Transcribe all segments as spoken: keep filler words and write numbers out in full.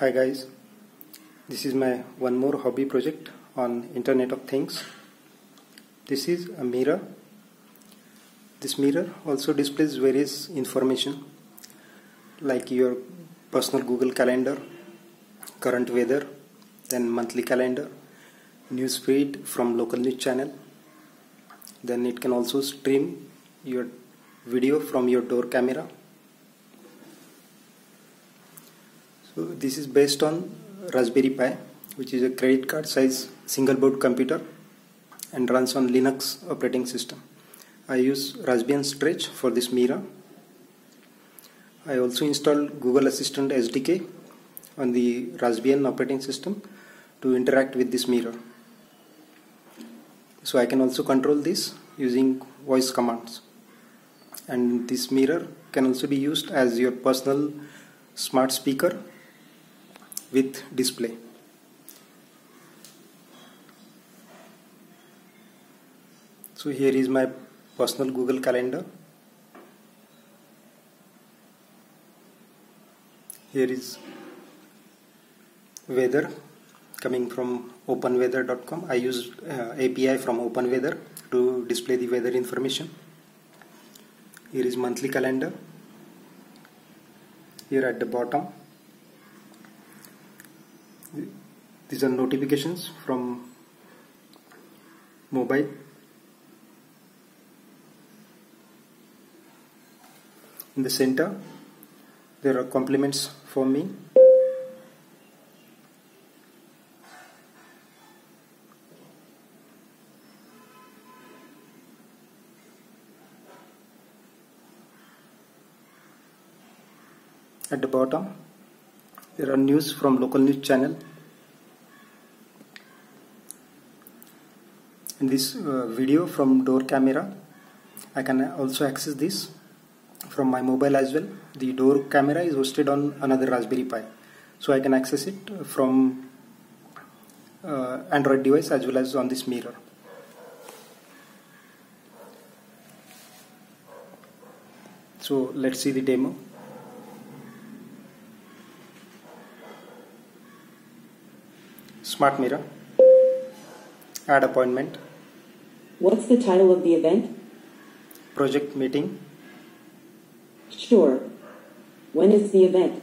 Hi guys, this is my one more hobby project on Internet of Things. This is a mirror. This mirror also displays various information like your personal Google calendar, current weather, then monthly calendar, news feed from local news channel. Then it can also stream your video from your door camera. So this is based on Raspberry Pi, which is a credit card size single board computer and runs on Linux operating system. I use Raspbian Stretch for this mirror. I also installed Google Assistant S D K on the Raspbian operating system to interact with this mirror. So I can also control this using voice commands. And this mirror can also be used as your personal smart speaker with display. So here is my personal Google calendar. Here is weather coming from open weather dot com. I use uh, A P I from open weather to display the weather information. Here is monthly calendar. Here at the bottom, these are notifications from mobile. In the center, there are compliments for me. At the bottom, there are news from local news channel. And this uh, video from door camera, I can also access this from my mobile as well. The door camera is hosted on another Raspberry Pi, so I can access it from uh, Android device as well as on this mirror. So let's see the demo. Smart mirror. Add appointment. What's the title of the event? Project meeting. Sure. When is the event?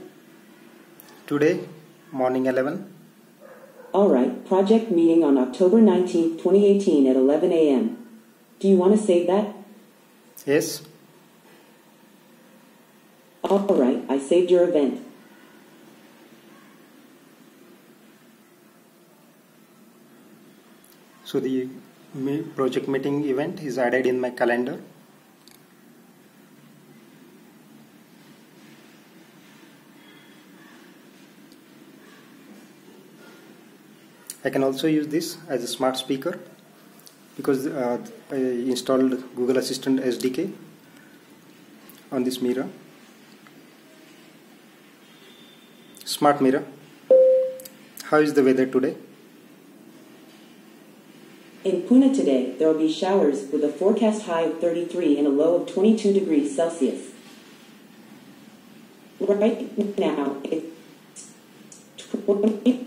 Today, morning eleven. Alright, project meeting on October nineteenth twenty eighteen at eleven A M Do you want to save that? Yes. Alright, I saved your event. So the project meeting event is added in my calendar. I can also use this as a smart speaker because uh, I installed Google Assistant S D K on this mirror. Smart mirror. How is the weather today? In Pune today, there will be showers with a forecast high of thirty-three and a low of twenty-two degrees Celsius. Right now, it's twenty-five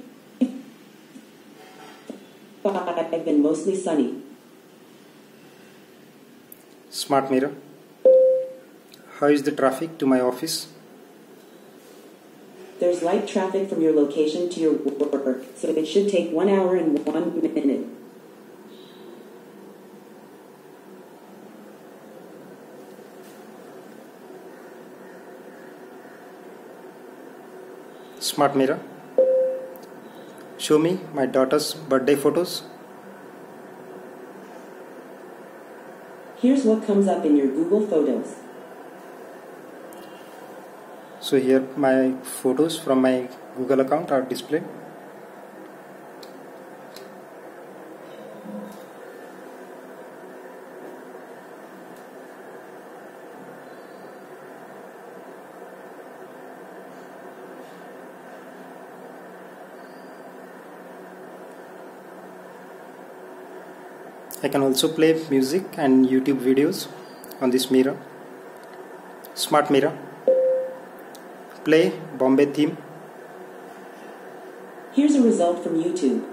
and mostly sunny. Smart mirror. How is the traffic to my office? There's light traffic from your location to your work, so it should take one hour and one minute. Smart mirror. Show me my daughter's birthday photos. Here's what comes up in your Google Photos. So here my photos from my Google account are displayed. I can also play music and YouTube videos on this mirror. Smart mirror. Play Bombay theme. Here's a result from YouTube.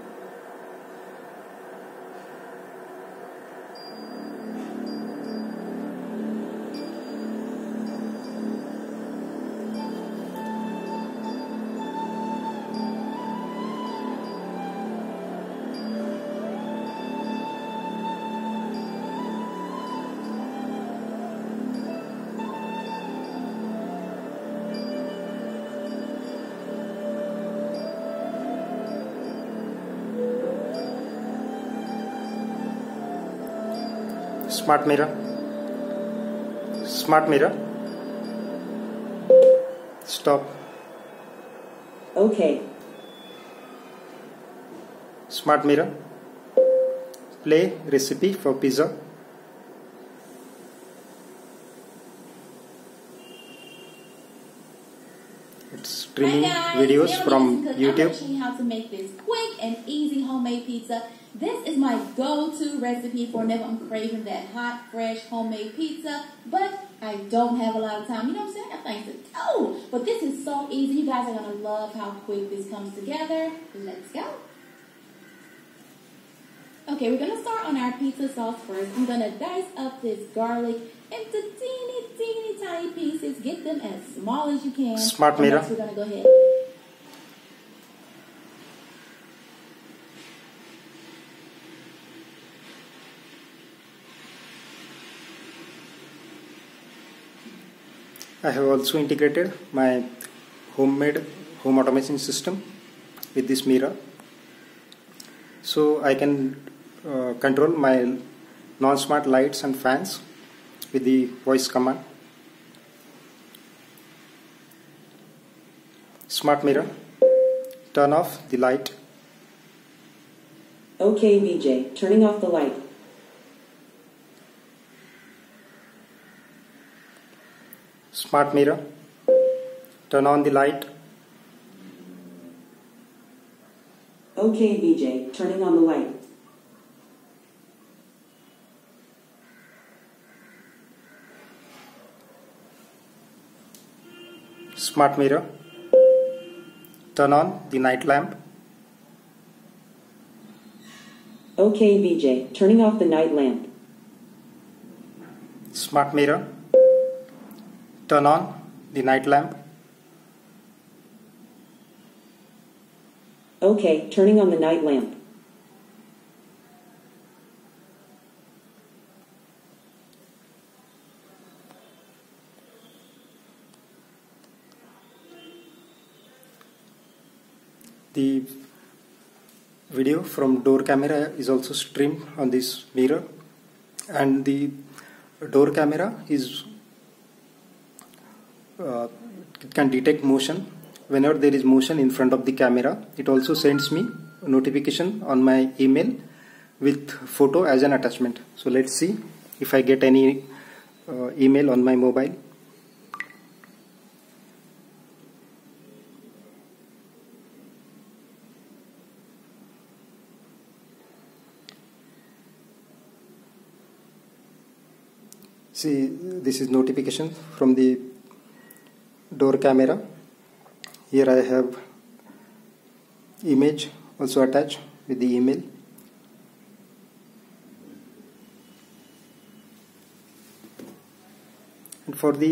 Smart mirror, smart mirror, stop. Okay. Smart mirror, play recipe for pizza. It's streaming hey videos Here from YouTube. I'm teaching you how to make this quick and easy homemade pizza. This is my go-to recipe for whenever I'm craving that hot, fresh, homemade pizza, but I don't have a lot of time. You know what I'm saying? I have things to do. But this is so easy. You guys are going to love how quick this comes together. Let's go. Okay, we're going to start on our pizza sauce first. I'm going to dice up this garlic into teeny, teeny, tiny pieces. Get them as small as you can. Smart mirror. Next, we're going to go ahead. I have also integrated my homemade home automation system with this mirror, so I can uh, control my non-smart lights and fans with the voice command. Smart mirror, turn off the light. Okay, V J, turning off the light. Smart mirror, turn on the light. Okay, B J, turning on the light. Smart mirror, turn on the night lamp. Okay, B J, turning off the night lamp. Smart mirror, turn on the night lamp. Okay, turning on the night lamp. The video from door camera is also streamed on this mirror, and the door camera is Uh, it can detect motion. Whenever there is motion in front of the camera, it also sends me a notification on my email with photo as an attachment. So let's see if I get any uh, email on my mobile. See, this is notification from the door camera. Here I have image also attached with the email. And for the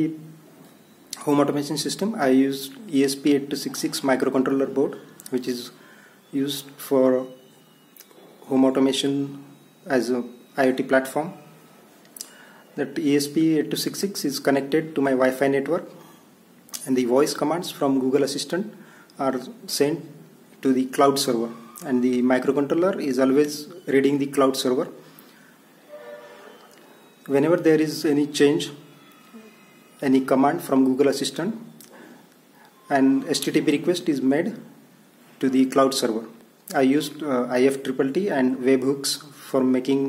home automation system, I used E S P eighty-two sixty-six microcontroller board, which is used for home automation as a IoT platform. That E S P eighty-two sixty-six is connected to my Wi-Fi network, and the voice commands from Google Assistant are sent to the cloud server, and the microcontroller is always reading the cloud server. Whenever there is any change, any command from Google Assistant, an H T T P request is made to the cloud server. I used uh, I F T T T and webhooks for making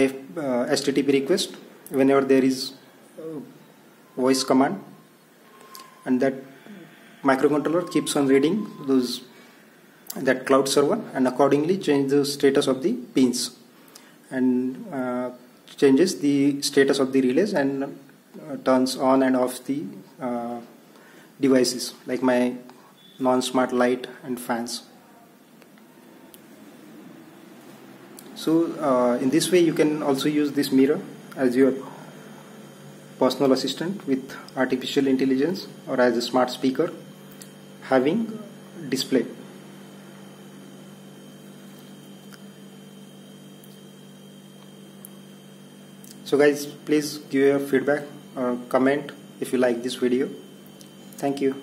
I F, uh, H T T P request whenever there is uh, voice command. And that microcontroller keeps on reading those that cloud server and accordingly change the status of the pins and uh, changes the status of the relays and uh, turns on and off the uh, devices like my non-smart light and fans. So uh, in this way you can also use this mirror as your personal assistant with artificial intelligence, or as a smart speaker having display. So guys, please give your feedback or comment if you like this video. Thank you.